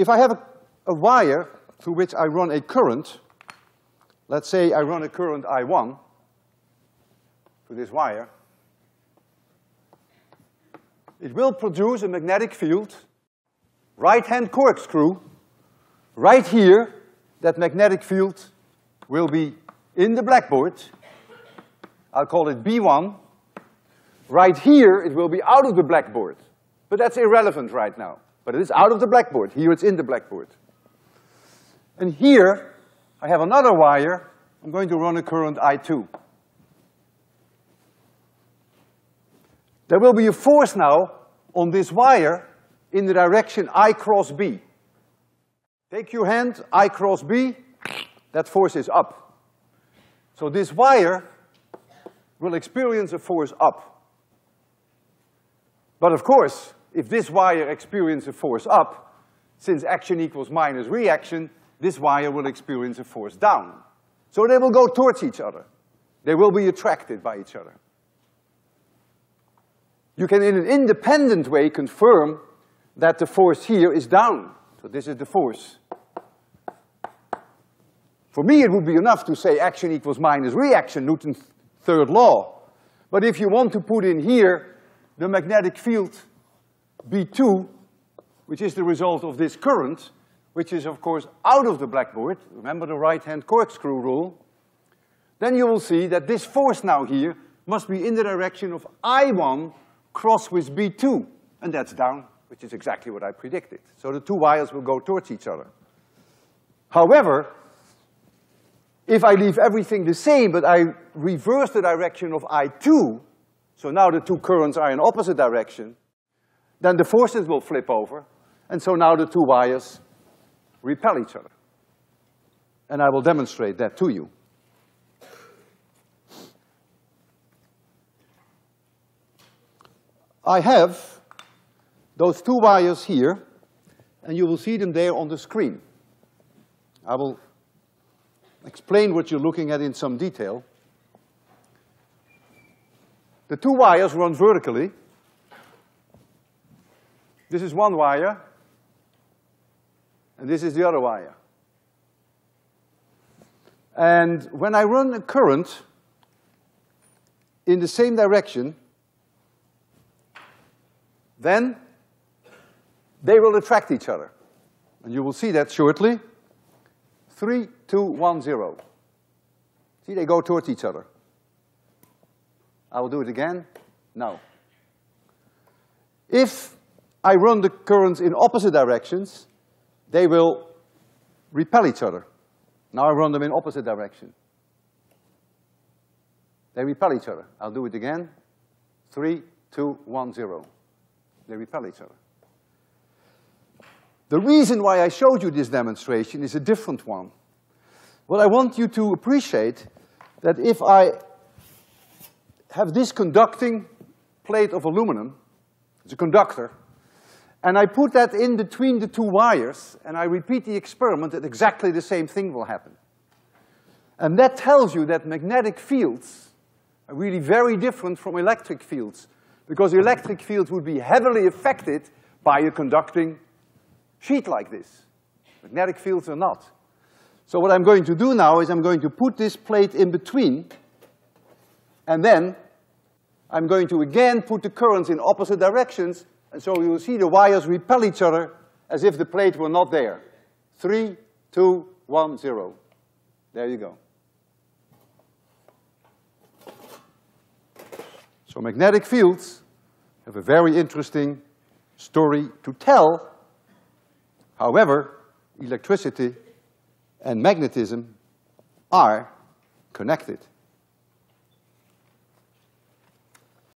If I have a wire through which I run a current, let's say I run a current I1 through this wire, it will produce a magnetic field, right-hand corkscrew, right here. That magnetic field will be in the blackboard. I'll call it B1. Right here, it will be out of the blackboard. But that's irrelevant right now. But it is out of the blackboard. Here it's in the blackboard. And here, I have another wire. I'm going to run a current I2. There will be a force now on this wire in the direction I cross B. Take your hand, I cross B, that force is up. So this wire will experience a force up. But of course, if this wire experiences a force up, since action equals minus reaction, this wire will experience a force down. So they will go towards each other. They will be attracted by each other. You can in an independent way confirm that the force here is down. So this is the force. For me, it would be enough to say action equals minus reaction, Newton's third law. But if you want to put in here the magnetic field B2, which is the result of this current, which is, of course, out of the blackboard, remember the right-hand corkscrew rule, then you will see that this force now here must be in the direction of I1 cross with B2, and that's down, which is exactly what I predicted. So the two wires will go towards each other. However, if I leave everything the same, but I reverse the direction of I2, so now the two currents are in opposite direction, then the forces will flip over, and so now the two wires repel each other. And I will demonstrate that to you. I have those two wires here, and you will see them there on the screen. I will explain what you're looking at in some detail. The two wires run vertically. This is one wire, and this is the other wire. And when I run a current in the same direction, then they will attract each other. And you will see that shortly. 3, 2, 1, 0. See, they go towards each other. I will do it again now. If I run the currents in opposite directions, they will repel each other. Now I run them in opposite direction. They repel each other. I'll do it again. 3, 2, 1, 0. They repel each other. The reason why I showed you this demonstration is a different one. What I want you to appreciate that if I have this conducting plate of aluminum, it's a conductor, and I put that in between the two wires, and I repeat the experiment, that exactly the same thing will happen. And that tells you that magnetic fields are really very different from electric fields, because electric fields would be heavily affected by a conducting sheet like this. Magnetic fields are not. So what I'm going to do now is I'm going to put this plate in between, and then I'm going to again put the currents in opposite directions, and so you will see the wires repel each other as if the plate were not there. 3, 2, 1, 0. There you go. So magnetic fields have a very interesting story to tell. However, electricity and magnetism are connected.